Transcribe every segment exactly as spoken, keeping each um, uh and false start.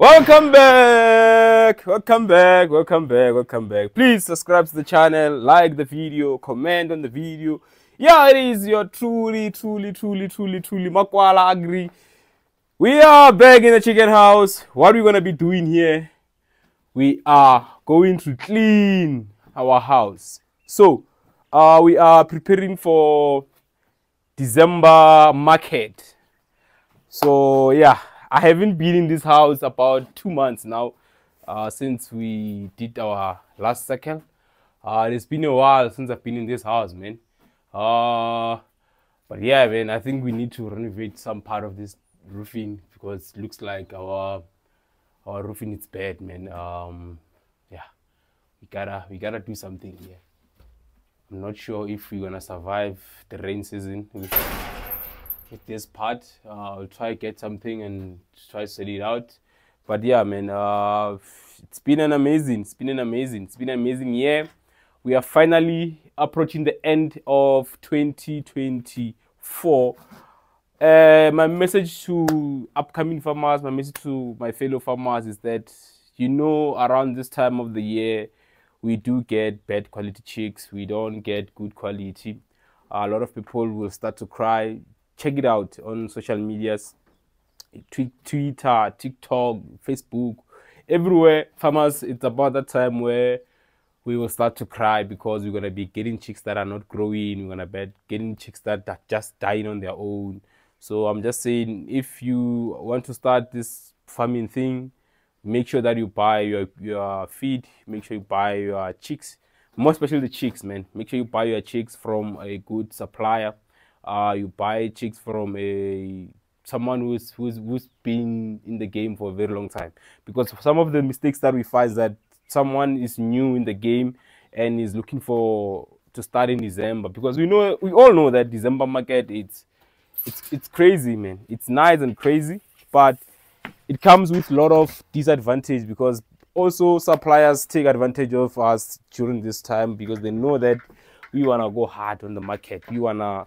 Welcome back, welcome back, welcome back, welcome back. Please subscribe to the channel, like the video, comment on the video. Yeah, it is your truly, truly, truly, truly, truly Makwala Agri. We are back in the chicken house. What are we going to be doing here? We are going to clean our house. So, uh, we are preparing for December market. So, yeah. I haven't been in this house about two months now uh, since we did our last cycle. Uh, it's been a while since I've been in this house, man. Uh, but yeah, man, I think we need to renovate some part of this roofing because it looks like our our roofing is bad, man. Um, yeah, we gotta we gotta do something here. I'm not sure if we're gonna survive the rain season. With this part, uh, I'll try to get something and try to sell it out. But yeah, man, uh, it's been an amazing, it's been an amazing, it's been an amazing year. We are finally approaching the end of twenty twenty-four. Uh, my message to upcoming farmers, my message to my fellow farmers is that, you know, around this time of the year, we do get bad quality chicks. We don't get good quality. A lot of people will start to cry. Check it out on social medias, Twitter, TikTok, Facebook, everywhere. Farmers, it's about that time where we will start to cry because we're going to be getting chicks that are not growing. We're going to be getting chicks that are just dying on their own. So I'm just saying, if you want to start this farming thing, make sure that you buy your, your feed, make sure you buy your chicks, more especially the chicks, man. Make sure you buy your chicks from a good supplier. Uh, you buy chicks from a someone who's, who's who's been in the game for a very long time, because some of the mistakes that we find is that someone is new in the game and is looking for to start in December, because we know we all know that December market it's it's it's crazy, man. It's nice and crazy, but it comes with a lot of disadvantage, because also suppliers take advantage of us during this time because they know that we wanna go hard on the market. We wanna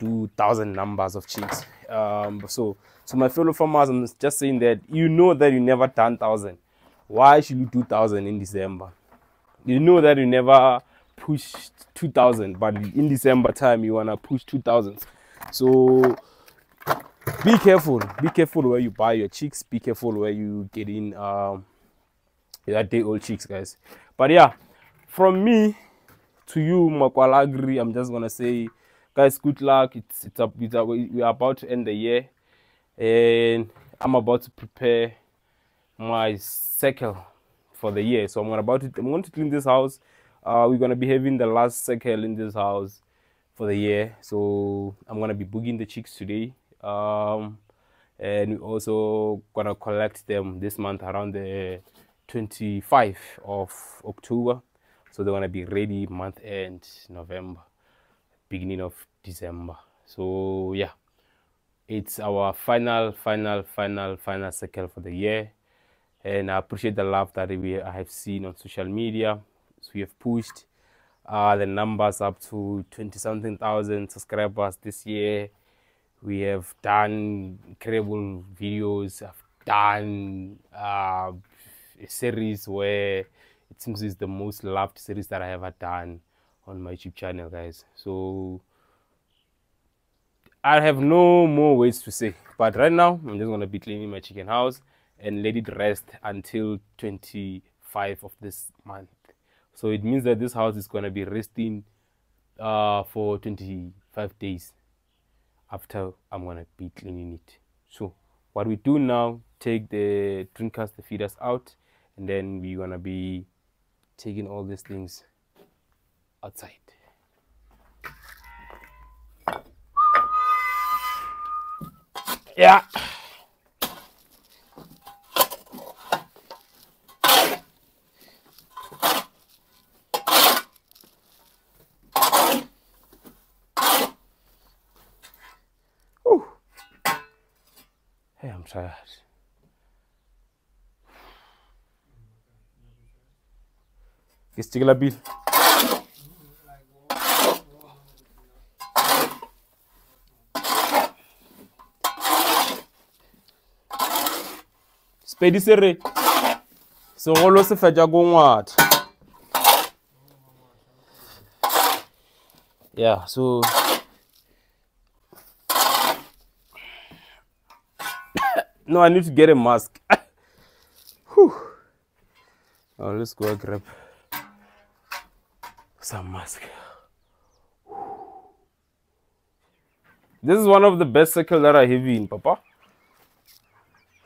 two thousand numbers of chicks. Um, so, so my fellow farmers, I'm just saying that you know that you never done one thousand. Why should you do one thousand in December? You know that you never push two thousand, but in December time, you want to push two thousand. So, be careful. Be careful where you buy your chicks. Be careful where you get in um, that day old chicks, guys. But yeah, from me to you, Makwala Agri, I'm just going to say, guys, good luck. It's it's, a, it's a, we are about to end the year, and I'm about to prepare my cycle for the year. So I'm about to I'm going to clean this house. Uh, we're gonna be having the last cycle in this house for the year. So I'm gonna be booking the chicks today, um, and we're also gonna collect them this month around the twenty-fifth of October. So they're gonna be ready month end November, beginning of December. So yeah, it's our final final final final cycle for the year, and I appreciate the love that we I have seen on social media. So we have pushed uh the numbers up to twenty something thousand subscribers this year. We have done incredible videos. I've done uh, a series where it seems it's the most loved series that I ever done on my YouTube channel, guys. So I have no more words to say, but right now I'm just gonna be cleaning my chicken house and let it rest until twenty-fifth of this month. So it means that this house is gonna be resting uh for twenty-five days after I'm gonna be cleaning it. So what we do now, take the drinkers, the feeders out, and then we're gonna be taking all these things outside. Yeah. Ooh. Hey, I'm tired. It's still a bit. Spedi se re. So rolo se fetja go ngwata. Yeah, so no, I need to get a mask. Whew. Oh, let's go and grab some mask. This is one of the best circles that I have in, Papa.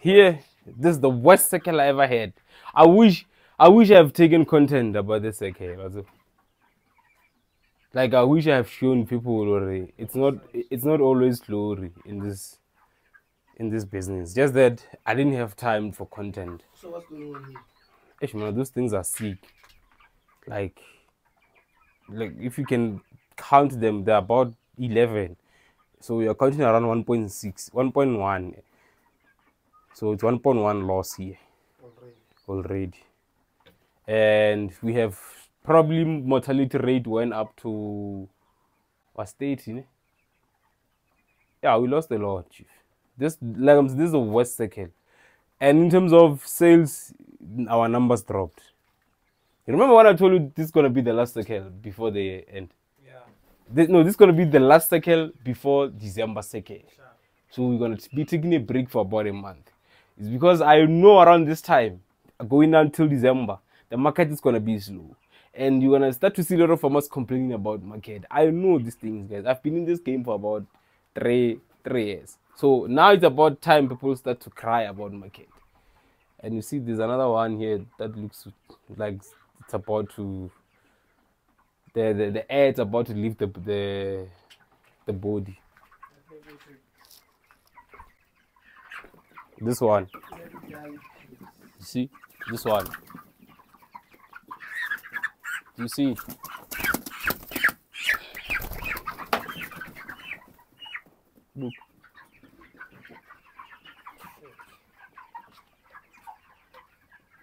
Here, this is the worst circle I ever had. I wish, I wish I have taken content about this circle. Like I wish I have shown people already. It's not, it's not always glory in this. In this business, just that I didn't have time for content. So what's going on here? Ish, man, those things are sick. Like, like if you can count them, they're about eleven. So you're counting around one point six, one point one. So it's one point one loss here already. already. And we have probably mortality rate went up to a state, you know? Yeah, we lost a lot, Chief. This like this is the worst second, and in terms of sales, our numbers dropped. You remember what I told you? This is gonna be the last second before the end. Yeah. This, no, this is gonna be the last second before December second. Sure. So we're gonna be taking a break for about a month. It's because I know around this time, going until December, the market is gonna be slow, and you're gonna start to see a lot of farmers complaining about market. I know these things, guys. I've been in this game for about three three years. So now it's about time people start to cry about market. And you see there's another one here that looks like it's about to, the the, the air is about to leave the the, the body. This one. You see? This one. You see? Look.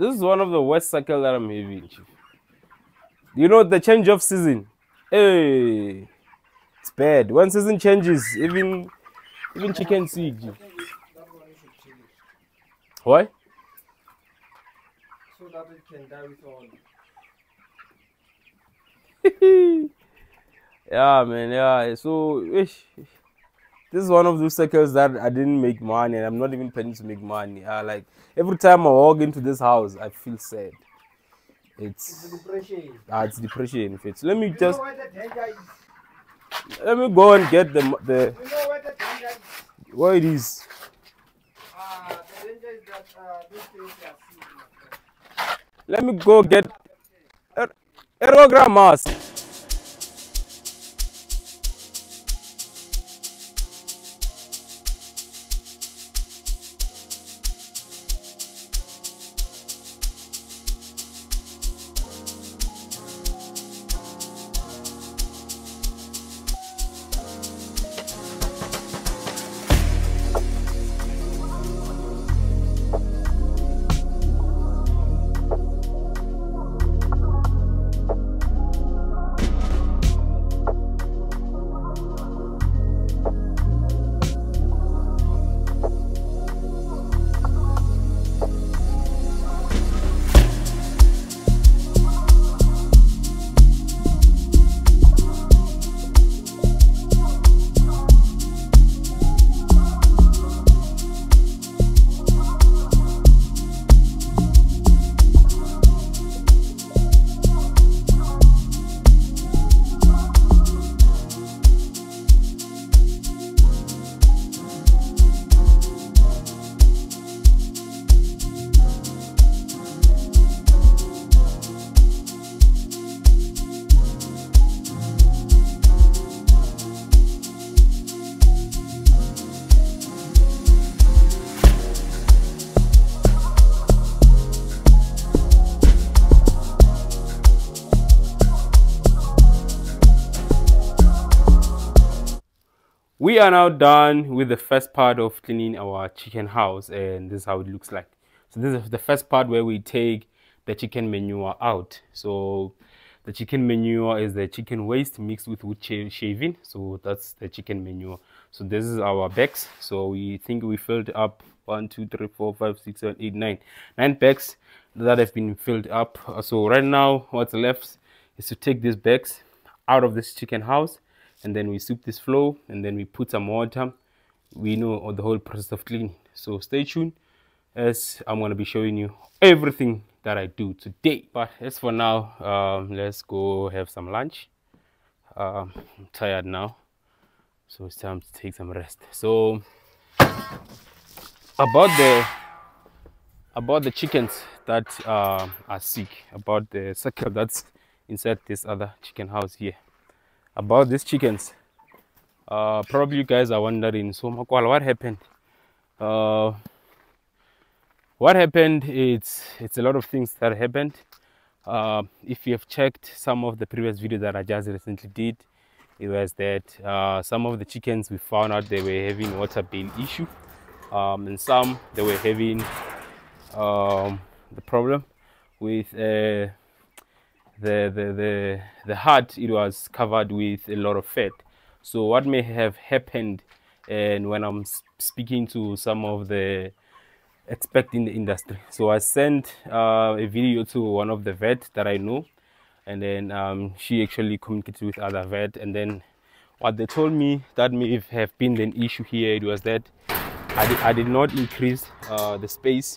This is one of the worst cycles that I'm having, Chief. You know, the change of season. Hey, it's bad. When season changes, even even chicken sick. Why? So that it can die with all. Yeah, man. Yeah. So ish, ish. This is one of those circles that I didn't make money, and I'm not even planning to make money. Uh, like every time I walk into this house, I feel sad. It's, it's depression. Ah, it's depression. If it's, let me you just let me go and get the the. You know where the danger is? Where it is? Uh, the danger is that uh, these things are sick. Let me go get er aerogram mask. We are now done with the first part of cleaning our chicken house, and this is how it looks like. So this is the first part where we take the chicken manure out. So the chicken manure is the chicken waste mixed with wood shaving. So that's the chicken manure. So this is our bags. So we think we filled up one, two, three, four, five, six, seven, eight, nine. Nine bags that have been filled up. So right now what's left is to take these bags out of this chicken house, and then we sweep this floor, and then we put some water. We know the whole process of cleaning. So stay tuned, as I'm going to be showing you everything that I do today. But as for now, um, let's go have some lunch. Um, I'm tired now, so it's time to take some rest. So about the about the chickens that uh, are sick, about the sucker that's inside this other chicken house here, about these chickens, uh, probably you guys are wondering, so Makwala, what happened? Uh, what happened? It's it's a lot of things that happened. Uh, if you have checked some of the previous videos that I just recently did, it was that uh, some of the chickens, we found out they were having water bill issue, um, and some they were having um, the problem with uh, the, the the the heart. It was covered with a lot of fat. So what may have happened, and when I'm speaking to some of the experts in the industry, so I sent uh, a video to one of the vets that I know, and then um, she actually communicated with other vet, and then what they told me that may have been an issue here, it was that I did, I did not increase uh, the space,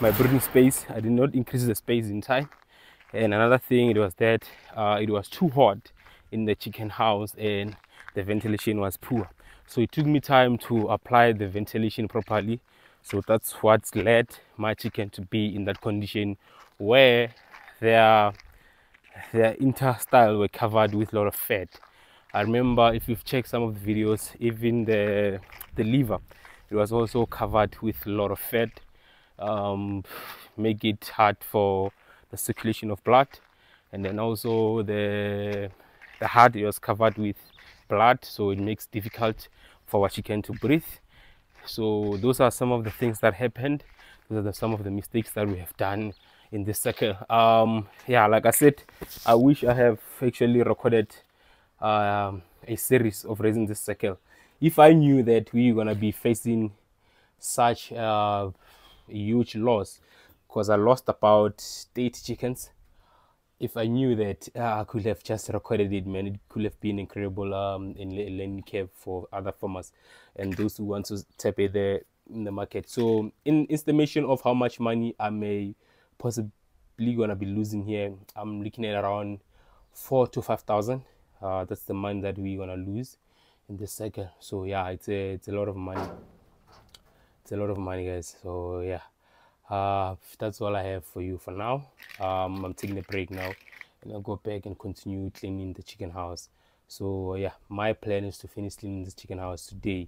my breeding space. I did not increase the space in time. And another thing, it was that uh, it was too hot in the chicken house, and the ventilation was poor. So it took me time to apply the ventilation properly. So that's what led my chicken to be in that condition where their their intestines were covered with a lot of fat. I remember, if you've checked some of the videos, even the the liver, it was also covered with a lot of fat, um, make it hard for the circulation of blood. And then also the the heart, it was covered with blood, so it makes it difficult for our chicken to breathe. So those are some of the things that happened. Those are the, some of the mistakes that we have done in this circle. Um yeah, like I said, I wish I have actually recorded um a series of raising this circle. If I knew that we were gonna be facing such uh, a huge loss, because I lost about eight chickens. If I knew that, uh, I could have just recorded it, man. It could have been incredible um, in learning curve for other farmers and those who want to tap it there in the market. So in estimation of how much money I may possibly going to be losing here, I'm looking at around four to five thousand. Uh, that's the money that we're going to lose in this cycle. So yeah, it's a, it's a lot of money. It's a lot of money, guys. So yeah. Uh that's all I have for you for now. um I'm taking a break now, and I'll go back and continue cleaning the chicken house. So yeah, my plan is to finish cleaning the chicken house today.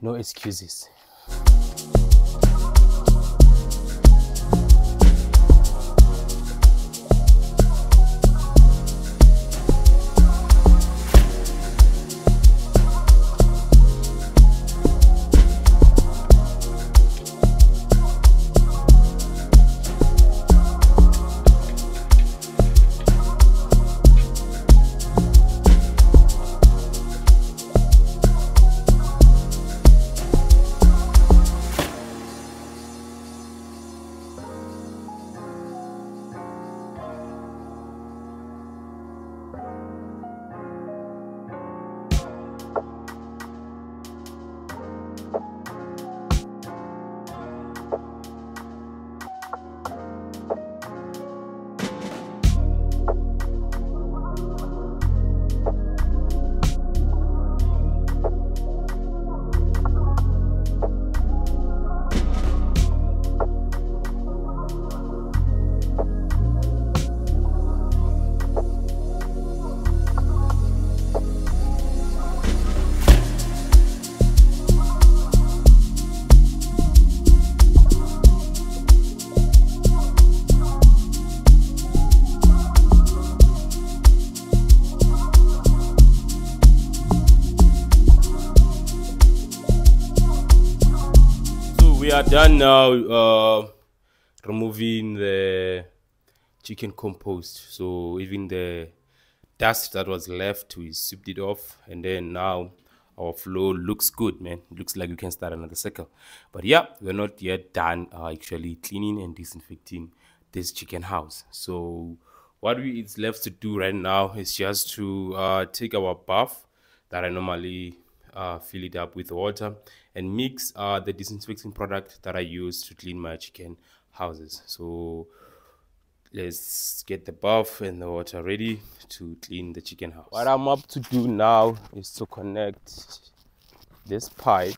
No excuses. We are done now uh, removing the chicken compost. So even the dust that was left, we swept it off, and then now our flow looks good, man. Looks like we can start another cycle. But yeah, we're not yet done uh, actually cleaning and disinfecting this chicken house. So what we it's left to do right now is just to uh, take our bath that I normally uh, fill it up with water and mix uh, the disinfecting product that I use to clean my chicken houses. So let's get the bath and the water ready to clean the chicken house. What I'm up to do now is to connect this pipe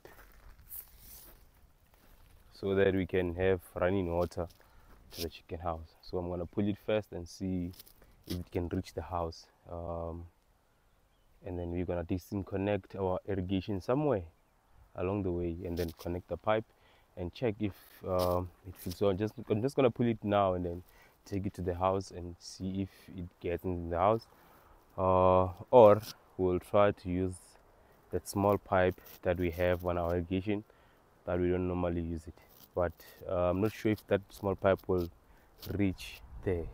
so that we can have running water to the chicken house. So I'm gonna pull it first and see if it can reach the house. Um, and then we're gonna disconnect our irrigation somewhere along the way and then connect the pipe and check if um, it fits. So I'm just, I'm just gonna pull it now and then take it to the house and see if it gets in the house, uh, or we'll try to use that small pipe that we have on our irrigation that we don't normally use it. But uh, I'm not sure if that small pipe will reach there,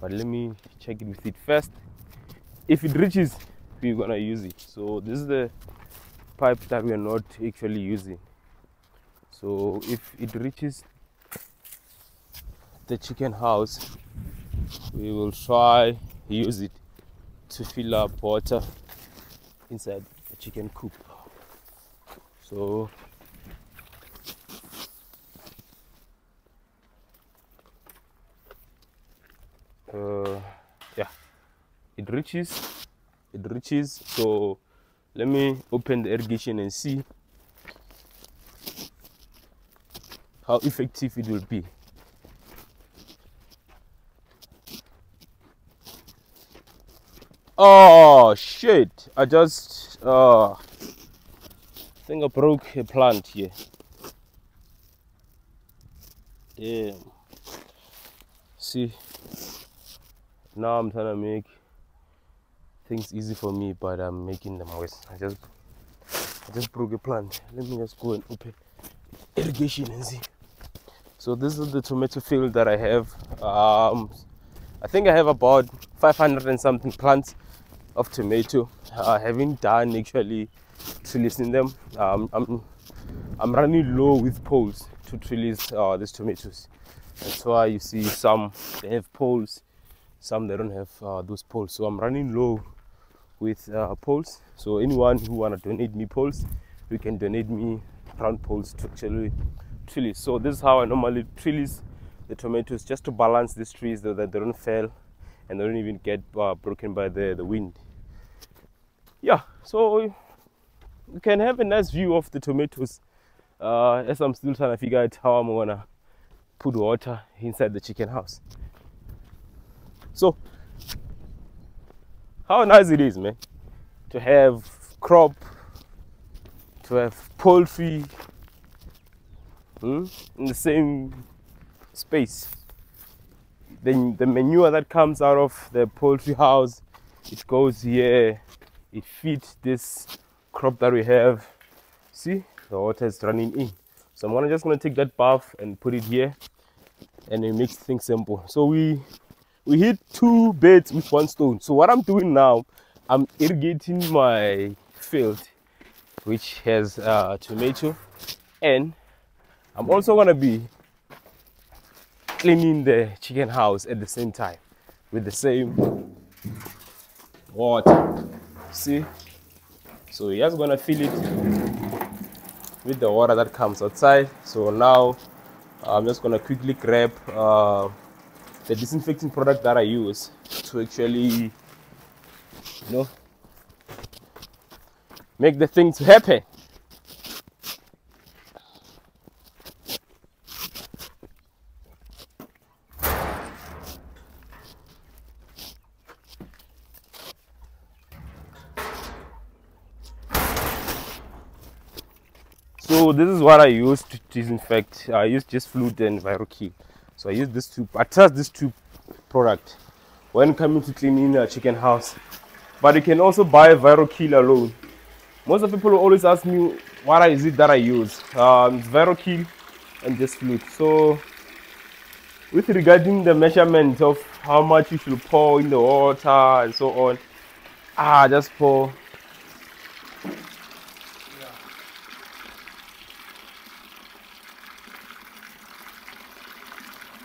but let me check it with it first. If it reaches, we're gonna use it. So this is the pipe that we are not actually using. So if it reaches the chicken house, we will try use it to fill up water inside the chicken coop. So uh, yeah, it reaches, it reaches. So let me open the irrigation and see how effective it will be. Oh shit, I just uh think I broke a plant here. Damn. See, now I'm trying to make things easy for me, but I'm making them worse. I just I just broke a plant. Let me just go and open irrigation and see. So this is the tomato field that I have. Um I think I have about five hundred and something plants of tomato. I haven't done actually trellising them. Um, I'm, I'm running low with poles to trellis uh, these tomatoes. That's why you see some they have poles, some they don't have uh, those poles. So I'm running low with uh, poles. So anyone who wanna donate me poles, you can donate me round poles to actually trellis. So this is how I normally trellis the tomatoes, just to balance these trees so that they don't fail and they don't even get uh, broken by the, the wind. Yeah, so you can have a nice view of the tomatoes uh, as I'm still trying to figure out how I'm gonna put water inside the chicken house. So how nice it is, man, to have crop, to have poultry hmm, in the same space. Then the manure that comes out of the poultry house, it goes here, it feeds this crop that we have. See, the water is running in. So I'm gonna just gonna take that bath and put it here, and it makes things simple. So we we hit two beds with one stone. So what I'm doing now, I'm irrigating my field, which has uh, tomato, and I'm also gonna be cleaning the chicken house at the same time with the same water. See, so you're just gonna fill it with the water that comes outside. So now I'm just gonna quickly grab uh, the disinfecting product that I use to actually, you know, make the thing to happen. So this is what I use to disinfect. I use just fluid and Virukill. So I use this two, I trust this two product when coming to cleaning a chicken house. But you can also buy Virukill alone. Most of the people always ask me what is it that I use. Um, it's Virukill and just fluid. So with regarding the measurement of how much you should pour in the water and so on, ah, just pour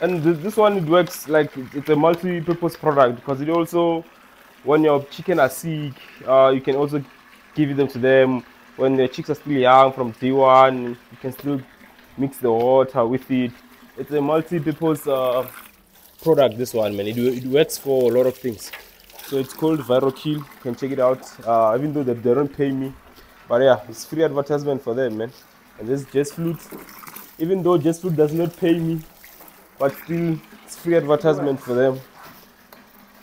And this one, it works like it's a multi-purpose product, because it also, when your chicken are sick, uh, you can also give them to them. When the chicks are still young, from day one, you can still mix the water with it. It's a multi-purpose uh, product, this one, man. It, it works for a lot of things. So it's called Virukill. You can check it out, uh, even though they, they don't pay me. But yeah, it's free advertisement for them, man. And this Just Flute, even though Just Flute does not pay me, but still, it's free advertisement for them.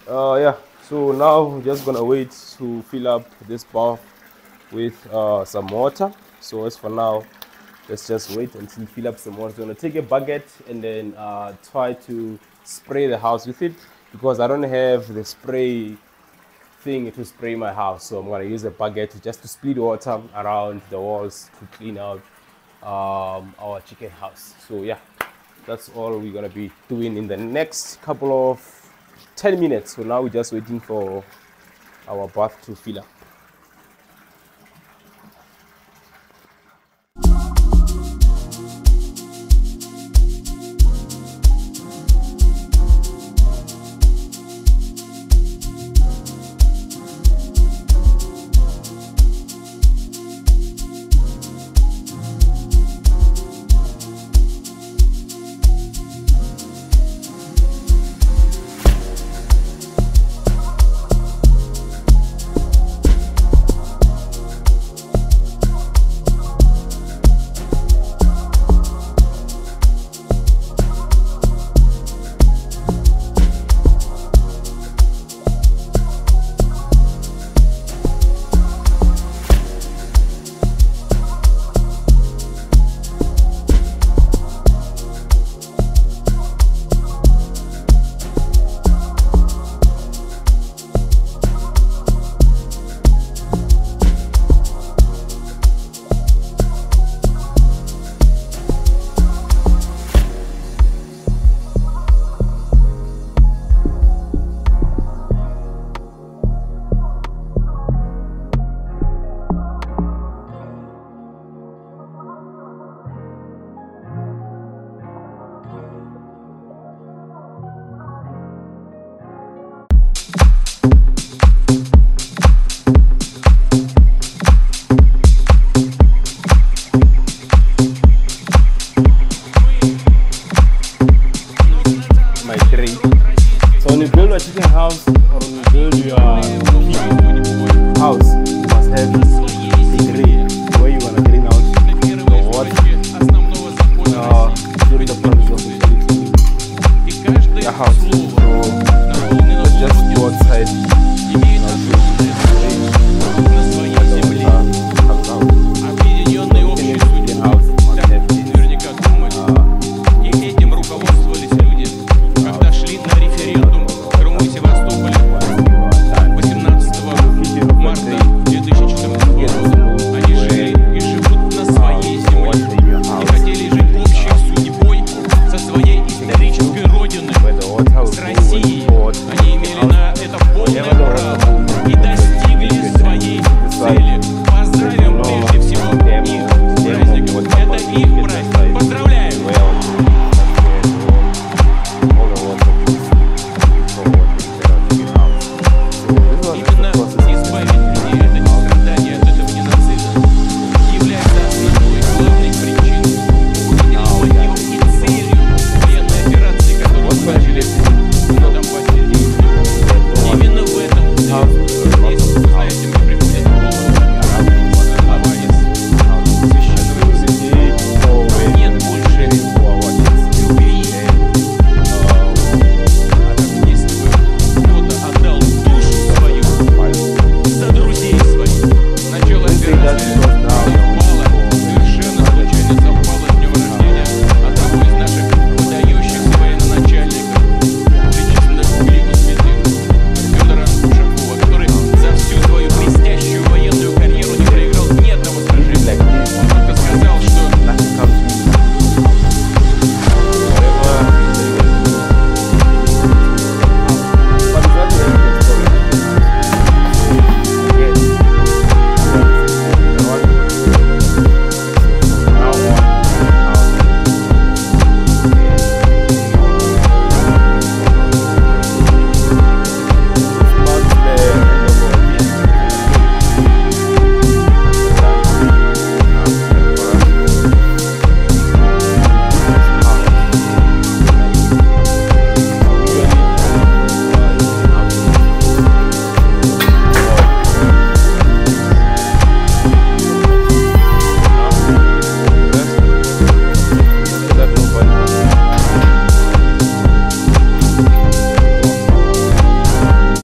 Uh, yeah, so now we're just gonna wait to fill up this bath with uh, some water. So as for now, let's just wait until we fill up some water. I'm gonna take a bucket and then uh, try to spray the house with it, because I don't have the spray thing to spray my house. So I'm gonna use a bucket just to split water around the walls to clean out um, our chicken house. So yeah. That's all we're gonna be doing in the next couple of ten minutes. So now we're just waiting for our bath to fill up. House.